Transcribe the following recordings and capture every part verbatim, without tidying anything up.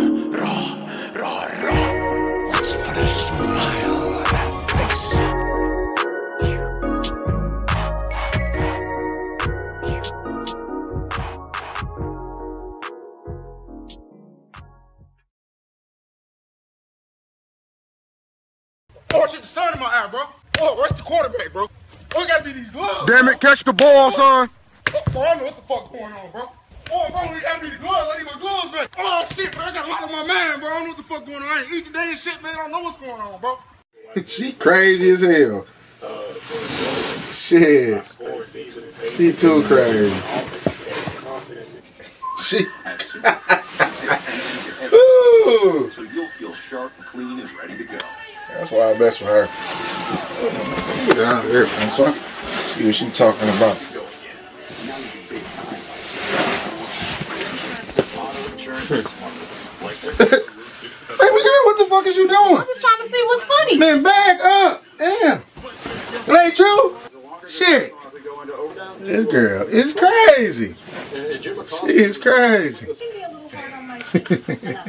Oh, shit, the sun in my eye, bro. Oh, where's the quarterback, bro? Oh, it gotta be these gloves. Damn it, catch the ball, oh, son. Oh, bro, I know what the fuck going on, bro. Oh, bro, it gotta be the gloves. I need my gloves back. Oh, shit, bro, I got a lot on my mind, bro. I don't know what the fuck going on. I ain't eat today and shit, man. I don't know what's going on, bro. She crazy as hell. Uh, shit. She too crazy. She... Ooh. So you'll feel sharp, clean, and ready to go. That's why I best for her. Get out of here, son. See what she's talking about. Baby girl, what the fuck is you doing? I'm just trying to see what's funny. Man, back up. Damn. It ain't true. Shit. This girl is crazy. She is crazy. That's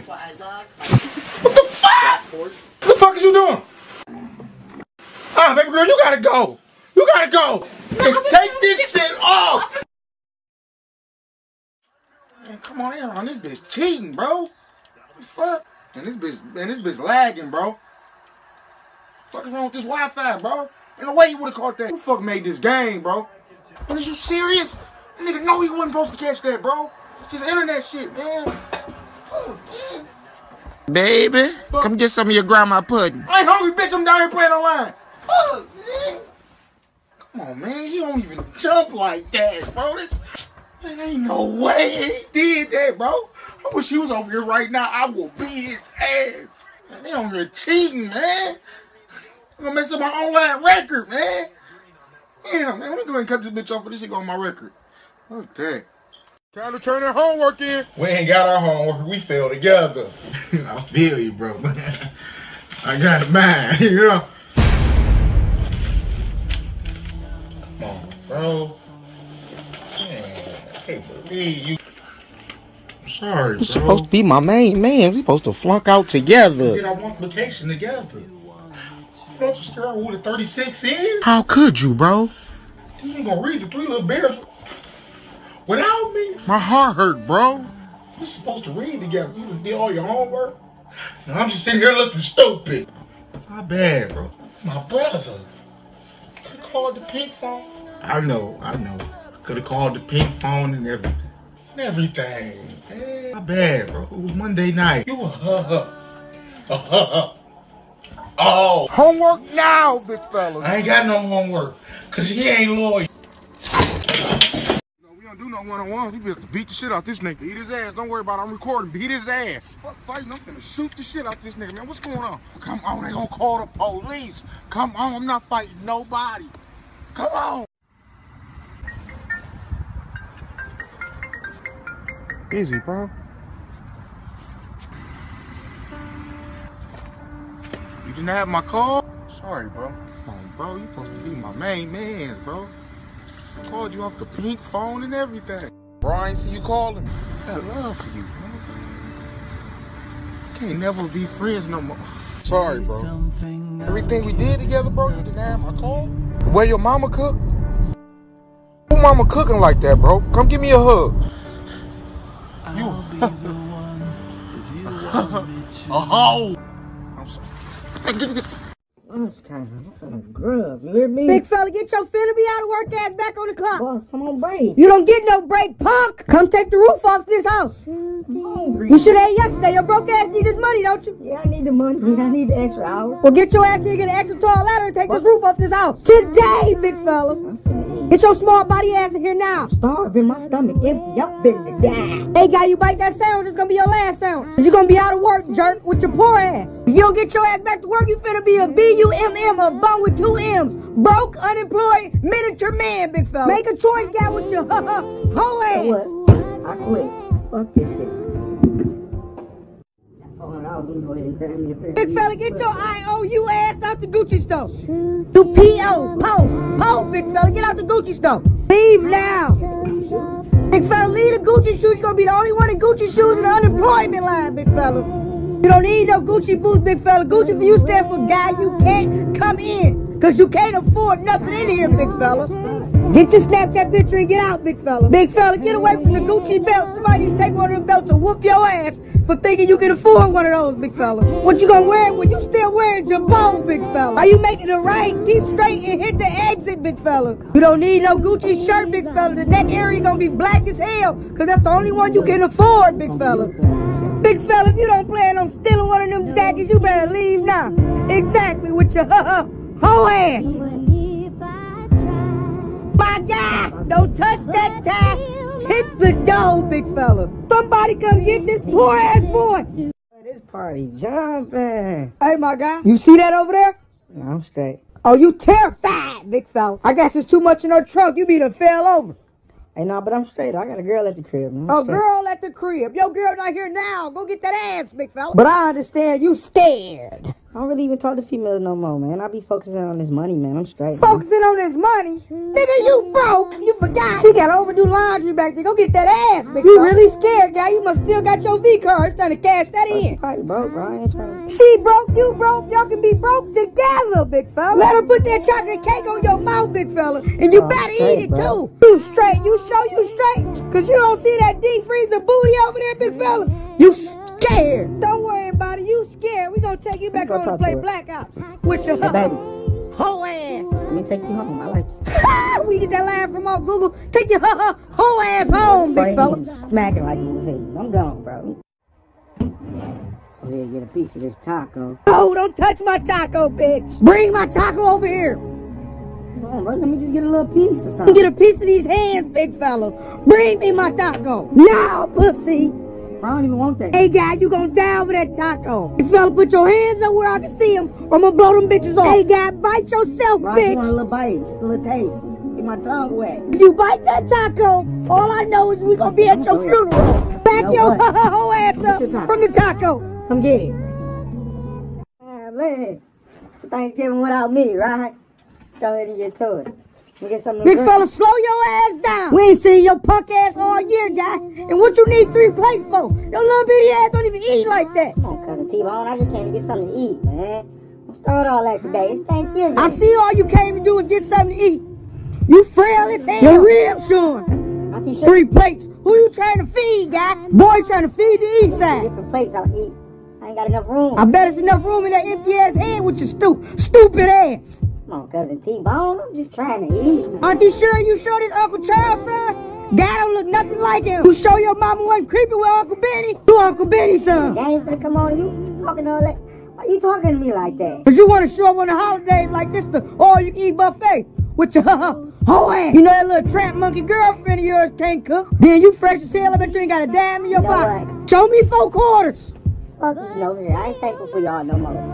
why I love. What the fuck? What the fuck is you doing? Ah, baby girl, you gotta go. You gotta go. No, and take this shit off. Man, come on, Aaron. This bitch cheating, bro. What the fuck? And this bitch, man, this bitch lagging, bro. What the fuck is wrong with this Wi-Fi, bro? In a way, you would've caught that. Who the fuck made this game, bro? And is you serious? That nigga know he wasn't supposed to catch that, bro. It's just internet shit, man. Fuck, man. Baby, fuck. Come get some of your grandma pudding. I ain't hungry, bitch. I'm down here playing online. Fuck, man. Come on, man. You don't even jump like that, bro. This, man, ain't no way he did that, bro. I wish he was over here right now. I will beat his ass. Man, they over here cheating, man. I'm gonna mess up my online record, man. Damn, man. Let me go ahead and cut this bitch off for this shit go on my record. Look at that. Time to turn our homework in. We ain't got our homework. We fell together. I feel you, bro. I got mine, you know. Come on, bro. Man, I can't believe you. I'm sorry, bro. You supposed to be my main man. We supposed to flunk out together. We did our one vacation together. You know this girl who the thirty-six is? How could you, bro? You ain't gonna read the Three Little Bears without me? My heart hurt, bro. We're supposed to read together. You did all your homework. Now I'm just sitting here looking stupid. My bad, bro. My brother. Could've called the pink phone. I know, I know. Could've called the pink phone and everything. And everything. Hey, my bad, bro. It was Monday night. You a huh-huh. A huh-huh. Oh. Homework now, big fella. I ain't got no homework. Cause he ain't loyal. Do no one-on-one. We better beat the shit out this nigga. Beat his ass. Don't worry about it. I'm recording. Beat his ass. Fuck fighting. I'm finna shoot the shit out this nigga, man. What's going on? Come on. They gonna call the police. Come on. I'm not fighting nobody. Come on. Easy, bro. You didn't have my call? Sorry, bro. Come on, bro. You supposed to be my main man, bro. I called you off the pink phone and everything. Brian, see you calling me. I got love for you, man. Can't never be friends no more. Sorry, bro. Everything we did together, bro, you didn't have my call. The way your mama cook. Who mama cooking like that, bro? Come give me a hug. I'll be the one if you want me to. Oh, I'm sorry. I'm gonna grub, you hear me? Big fella, get your finna be out of work ass back on the clock. Boss, I'm on break. You don't get no break, punk. Come take the roof off this house. You should have yesterday. Your broke ass need this money, don't you? Yeah, I need the money. Yeah, I need the extra hours. Well, get your ass here, get an extra tall ladder and take what? This roof off this house. Today, big fella. Get your small body ass in here now. I'm starving, my stomach empty. I'm finna die. Hey, guy, you bite that sandwich, it's gonna be your last sandwich. Cause you're gonna be out of work, jerk, with your poor ass. If you don't get your ass back to work, you finna be a B U M M, a bum with two M's. Broke, unemployed, miniature man, big fella. Make a choice, guy, with your uh-uh, whole ass. You know what? I quit. Fuck this shit. Big fella, get your I O U ass out the Gucci store. Do P O, po, po, big fella, get out the Gucci store. Leave now. Big fella, leave. need a Gucci shoe. You're gonna be the only one in Gucci shoes in the unemployment line, big fella. You don't need no Gucci boots, big fella. Gucci for you stand for guy you can't come in, because you can't afford nothing in here, big fella. Get your Snapchat picture and get out, big fella. Big fella, get away from the Gucci belt. Somebody needs to take one of them belts and whoop your ass for thinking you can afford one of those, big fella. What you gonna wear when you still wearing your bone, big fella? Are you making it right? Keep straight and hit the exit, big fella. You don't need no Gucci shirt, big fella. The neck area gonna be black as hell, because that's the only one you can afford, big fella. Big fella, if you don't plan on stealing one of them jackets, you better leave now. Exactly, with your uh-uh, whole ass. My guy, don't touch that tie. Hit the door, big fella. Somebody come get this poor ass boy. This party jumping. Hey, my guy, you see that over there? No, I'm straight. Oh, you terrified, big fella. I guess it's too much in her trunk. You be done fell over. Hey, no, nah, but I'm straight. I got a girl at the crib. I'm a straight. Girl at the crib. Your girl not here now. Go get that ass, big fella. But I understand you scared. I don't really even talk to females no more, man. I be focusing on this money, man. I'm straight. Focusing man. on this money? Nigga, you broke. You forgot. She got overdue laundry back there. Go get that ass, big You fuck. Really scared, guy. You must still got your V card. It's time to cash that oh, in. She probably broke, bro. I ain't trying. She broke, you broke. Y'all can be broke together, big fella. Let her put that chocolate cake on your mouth, big fella. And you oh, better straight, eat it, bro. Too. You straight. You show you straight. Because you don't see that deep freezer booty over there, big fella. You scared. Don't worry about it. You scared. We gonna take you back on to play blackout with your whole ass. Let me take you home. I like it. We get that line from off Google. Take your whole ass home, big fella. Smacking like you see. I'm gone, bro. Over here, get a piece of this taco. Oh, don't touch my taco, bitch. Bring my taco over here. Come on, bro. Let me just get a little piece or something. Get a piece of these hands, big fella. Bring me my taco. Now, pussy. I don't even want that. Hey, guy, you gonna die over that taco. Big fella, put your hands up where I can see them, or I'm gonna blow them bitches off. Hey, guy, bite yourself, bro, bitch. I just want a little bite, just a little taste. Get my tongue wet. If you bite that taco, all I know is we gonna be at your funeral. Back no, your whole ass up from the taco. Come get it. Man, man, it's Thanksgiving without me, right? Let's go ahead and get to it. Get big fella, slow your ass down. We ain't seen your punk ass all year, guy. And what you need three plates for? Your little bitty ass don't even eat like that. Come on, cousin T-Bone. I just came to get something to eat, man. I'm starved all that today. It's Thanksgiving. I see all you came to do is get something to eat. You frail as hell. Your ribs showing. Three plates. Who you trying to feed, guy? Boy, trying to feed the east side. Different plates I'll eat. I ain't got enough room. I bet it's enough room in that empty ass head with your stoop, stupid ass. Come on, cousin T-Bone, I'm just trying to eat. Aren't you sure you show this Uncle Charles, son? Dad don't look nothing like him. You show your mama wasn't creepy with Uncle Benny? You Uncle Benny, son. That ain't finna come on you. Talking all that. Why you talking to me like that? Because you want to show up on the holidays like this, the all-you-eat buffet with your whole ass. You know that little tramp monkey girlfriend of yours can't cook? Then you fresh as hell, I bet you ain't got a dime in your pocket. You know show me four quarters. Fuck this over here. I ain't thankful for y'all no more.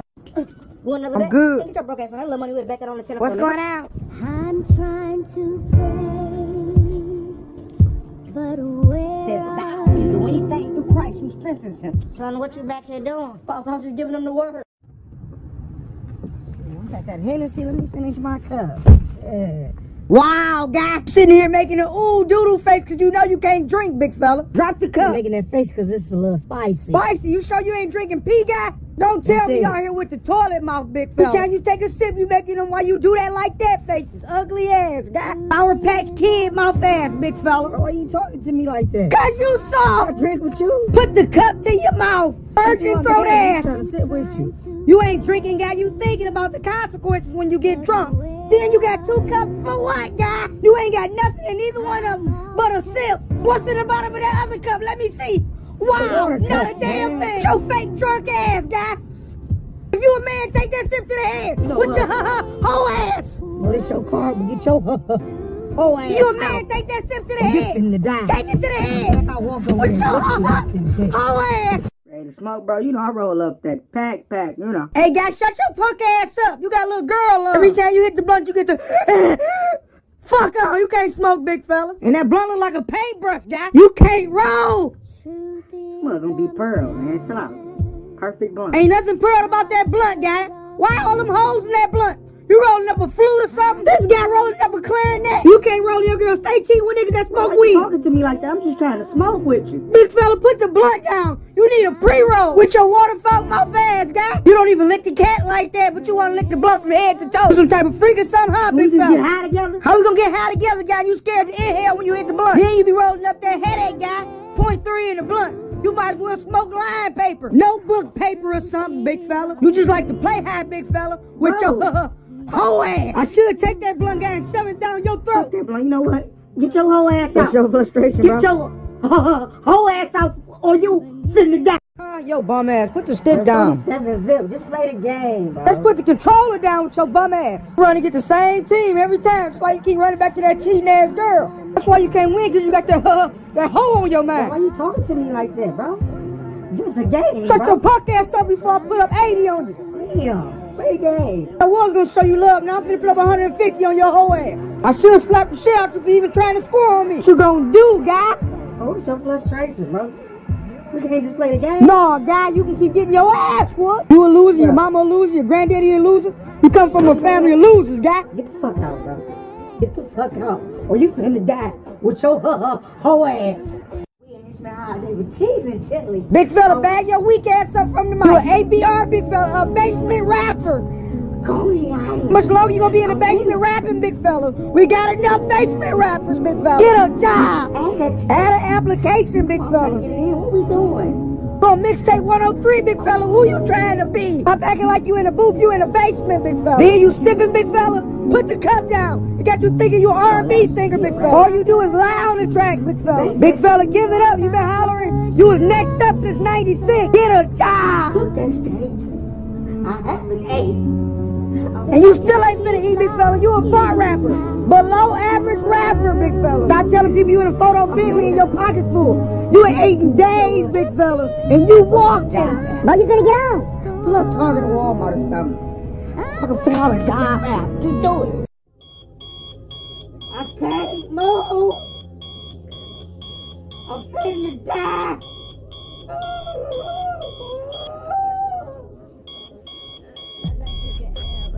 I'm bit. Good. Hey, on the what's going on? I'm trying to pray, but where says thou can do anything through Christ who strengthens him. Son, what you back here doing? Father, I'm just giving him the word. I got that Hennessy. Let me finish my cup. Yeah. Wow, guy. Sitting here making an ooh doodle face because you know you can't drink, big fella. Drop the cup. I'm making that face because this is a little spicy. Spicy? You sure you ain't drinking pee, guy? Don't tell me y'all here with the toilet mouth, big fella. Every time you take a sip, you making them why you do that like that, faces. Ugly ass, guy. Our Patch Kid mouth ass, big fella. Why are you talking to me like that? Cause you saw. I drink with you. Put the cup to your mouth. Virgin throat ass. I'm trying to sit with you. You ain't drinking, guy. You thinking about the consequences when you get drunk. Then you got two cups for what, guy? You ain't got nothing in either one of them but a sip. What's in the bottom of that other cup? Let me see. Wow, not a damn thing. Your fake drunk ass, guy. If you a man, take that sip to the head you know with what? Your whole ass. No, this your car, but get your whole ass. If you a man, out. Take that sip to the head. In the take it to the head I walk over with your whole ass. Ready to smoke, bro? You know I roll up that pack, pack, you know. Hey, guy, shut your punk ass up. You got a little girl up. Every time you hit the blunt, you get the... Fuck on, you can't smoke, big fella. And that blunt look like a paintbrush, guy. You can't roll. Well, gonna be pearl, man. Chill out. Perfect blunt. Ain't nothing pearl about that blunt, guy. Why all them holes in that blunt? You rolling up a flute or something? This guy rolling up a clarinet. You can't roll your girl. Stay cheap with niggas that smoke weed. Why you talking to me like that? I'm just trying to smoke with you. Big fella, put the blunt down. You need a pre-roll with your water fountain mouth ass, guy. You don't even lick the cat like that, but you want to lick the blunt from head to toe. Some type of freak or something, huh, big fella? We just get high together? How we gonna get high together, guy? You scared to inhale when you hit the blunt. Then you be rolling up that headache, guy. Point three in the blunt. You might as well smoke line paper. Notebook paper or something, big fella. You just like to play high, big fella, with oh. your uh, whole ass. I should take that blunt guy and shove it down your throat. That blunt. You know what? Get your whole ass That's out. That's your frustration, Get bro. your uh, whole ass out or you finna die. Ah, yo bum ass, put the stick There's down. Seven zip. Just play the game, bro. Let's put the controller down with your bum ass. Run and get the same team every time. It's like you keep running back to that cheating ass girl. That's why you can't win, because you got that, uh, that hole on your mind. Why you talking to me like that, bro? Just a game, Shut bro. your punk ass up before I put up eighty on you. Damn, play the game. I was going to show you love, now I'm going to put up one hundred fifty on your whole ass. I should slap the shit out you for even trying to score on me. What you going to do, guy? Oh, it's your frustration, bro. We can't just play the game. No, guy, you can keep getting your ass whooped. You a loser, yeah. your mama a loser, your granddaddy a loser. You come from a family of losers, guy. Get the fuck out, bro. Get the fuck out, or you finna die with your uh, whole ass. We in this man, they were cheesing gently. Big fella, oh. bag your weak ass up from the mic. You an A B R, big fella, a basement rapper. Coney Island. Much longer you gonna be in the basement rapping, big fella? We got enough basement rappers, big fella. Get a job. Add, Add an application, big fella. Get in. What we doing? On mixtape one oh three, big fella, who you trying to be? I'm acting like you in a booth, you in a basement, big fella. Then you sipping, big fella, put the cup down. It got you thinking you're R and B singer, big fella. All you do is lie on the track, big fella. Big fella, give it up, you been hollering. You was next up since ninety-six. Get a job. Cook that steak. I haven't ate. And you still ain't finna eat, big fella. You a bar rapper. Below average rapper, big fella. Stop telling people you in a photo Bentley and your pocket full. You ain't eating days, big fella, and you walked out. Now you finna get out. Pull up Target or Walmart or something. I can feel all the job out. Just do it. I can't move. I'm finna die.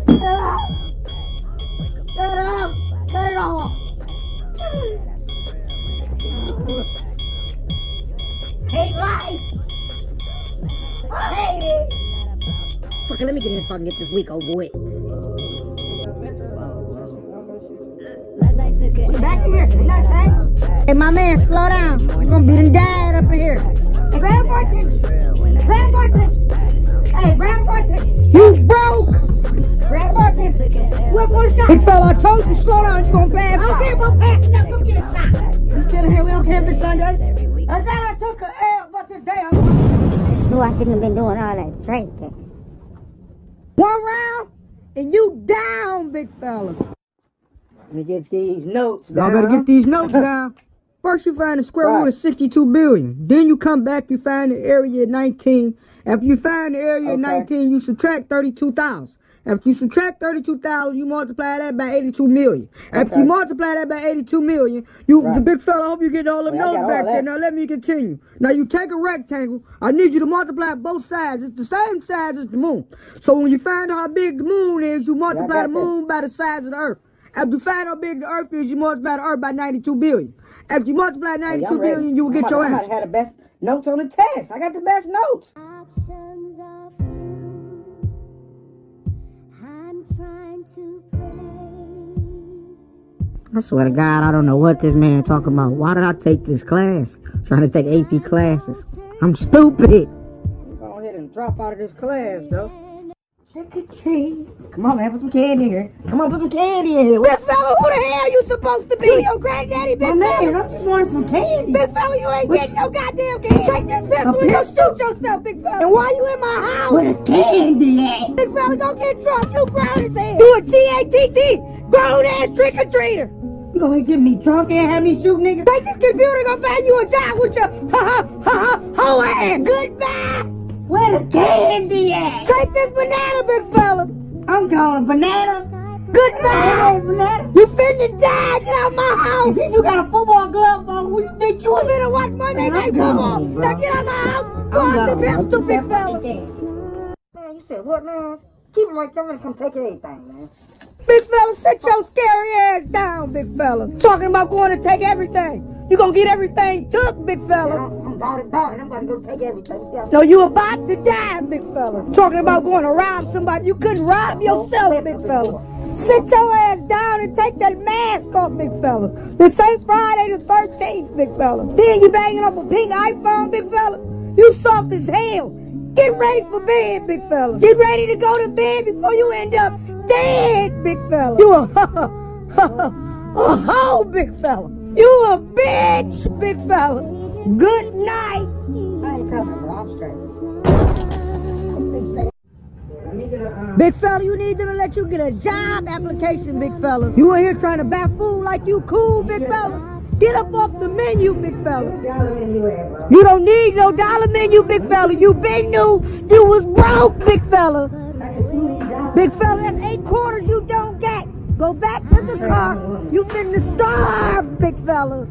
Shut up. Shut up. Cut it off. Hate life! I hate it! Fucking let me get in here so I can get this week over with. Get back in here, not that. Hey, my man, slow down. You're gonna be done died up in here. Hey, grab a bartender! Grab a bartender! Hey, grab a bartender! You broke! Grab a bartender! Flip one shot! Big fella, I told you, slow down, you gonna pass out. I don't care about passing out, come get a shot! We still here, we don't care if it's Sunday. I thought I took an L, but today I knew I shouldn't have been doing all that drinking. One round, and you down, big fella. Let me get these notes down. Y'all better get these notes down. First you find the square right. root of sixty-two billion. Then you come back, you find the area of nineteen. After you find the area okay. of nineteen, you subtract thirty-two thousand. After you subtract thirty-two thousand, you multiply that by eighty-two million. After okay. you multiply that by eighty-two million, you, right. the big fella, I hope you get all them well, notes back there. Now, let me continue. Now, you take a rectangle. I need you to multiply both sides. It's the same size as the moon. So, when you find how big the moon is, you multiply the moon this. by the size of the earth. After you find how big the earth is, you multiply the earth by ninety-two billion. After you multiply ninety-two billion, you will get I'm your answer. I had the best notes on the test. I got the best notes. Options are trying to play. I swear to God, I don't know what this man talking about. Why did I take this class? I'm trying to take A P classes. I'm stupid. Go ahead and drop out of this class, though. Come on, man, put some candy in here. Come on, put some candy in here. Big fella, who the hell you supposed to be? Your granddaddy, big fella. My man, I'm just wanting some candy. Big fella, you ain't getting no goddamn candy. Take this pistol and go shoot yourself, big fella. And why you in my house? With a candy at? Big fella, go get drunk. You grown as hell. You a G A T T, grown-ass trick-or-treater. You gonna get me drunk and have me shoot niggas? Take this computer and go find you a job with your ha-ha-ha-ha-ho ass. Goodbye. Where the candy at? Take this banana, big fella. I'm going, banana. Goodbye. Banana. You finna die. Get out of my house. If you got a football glove on, who you think you was finna watch Monday Night Football? Now get out of my house. Go out the pistol, big fella. Man, you said what, man? Keep it like that. I'm gonna come take anything, man. Big fella, sit your scary ass down, big fella. Talking about going to take everything. You gonna get everything took, big fella. I'm about it, about it. I'm about to go take everything. Yeah. No, you about to die, big fella. Talking about going to rob somebody. You couldn't rob yourself, big fella. Sit your ass down and take that mask off, big fella. This ain't Friday the thirteenth, big fella. Then you banging up a pink iPhone, big fella. You soft as hell. Get ready for bed, big fella. Get ready to go to bed before you end up dead, big fella. You a a hoe, big fella. You a bitch, big fella. Good night. I ain't coming, but I'm straight. Big fella, you need them to let you get a job application, big fella. You in here trying to buy food like you cool, big fella. Get up off the menu, big fella. You don't need no dollar menu, big fella. You been new. You was broke, big fella. Big fella, that's eight quarters you don't get. Go back to the car. You finna starve, big fella.